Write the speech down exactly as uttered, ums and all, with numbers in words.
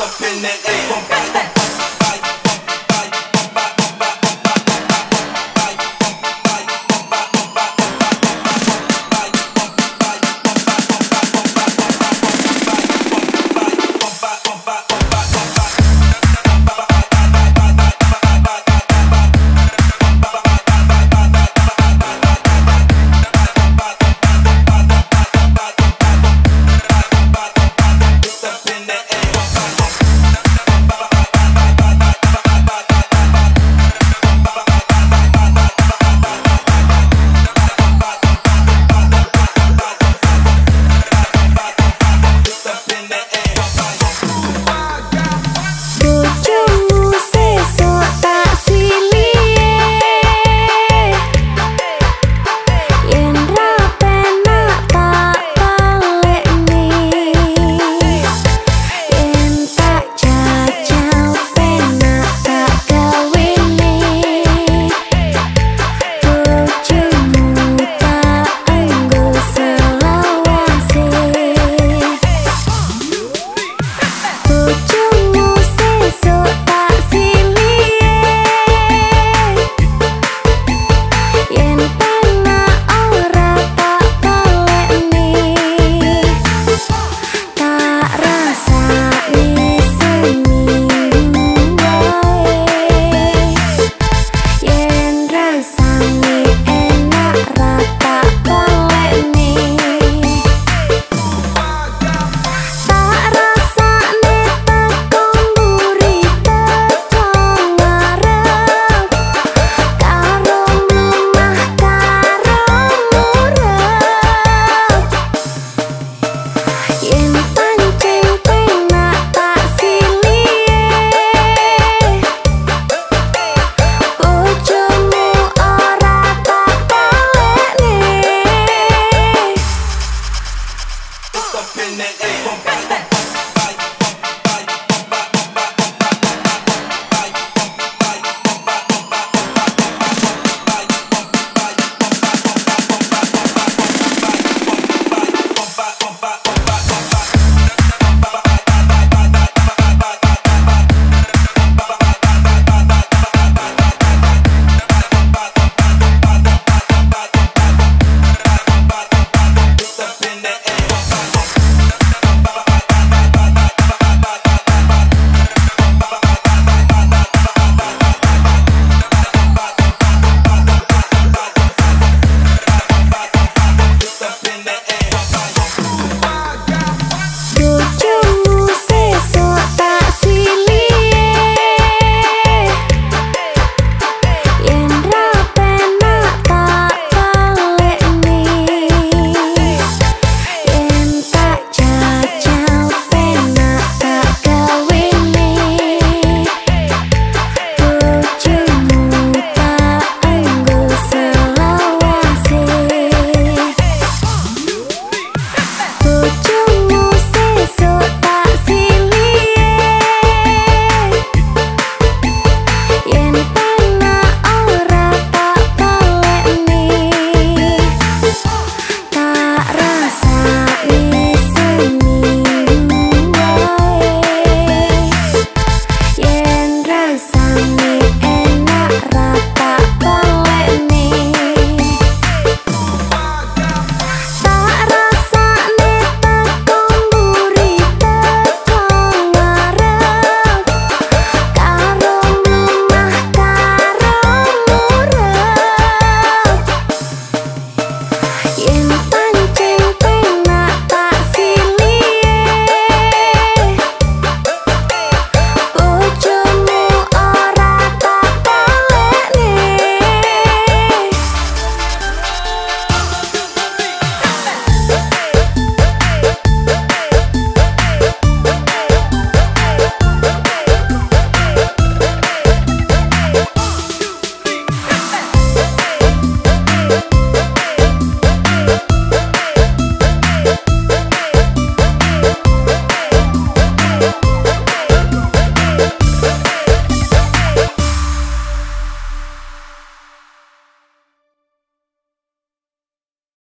up in the air. Bump, bump, bump, bump, bump, bump, bump, bump, bump, bump, bump, bump, bump, bump, bump. Up in the air.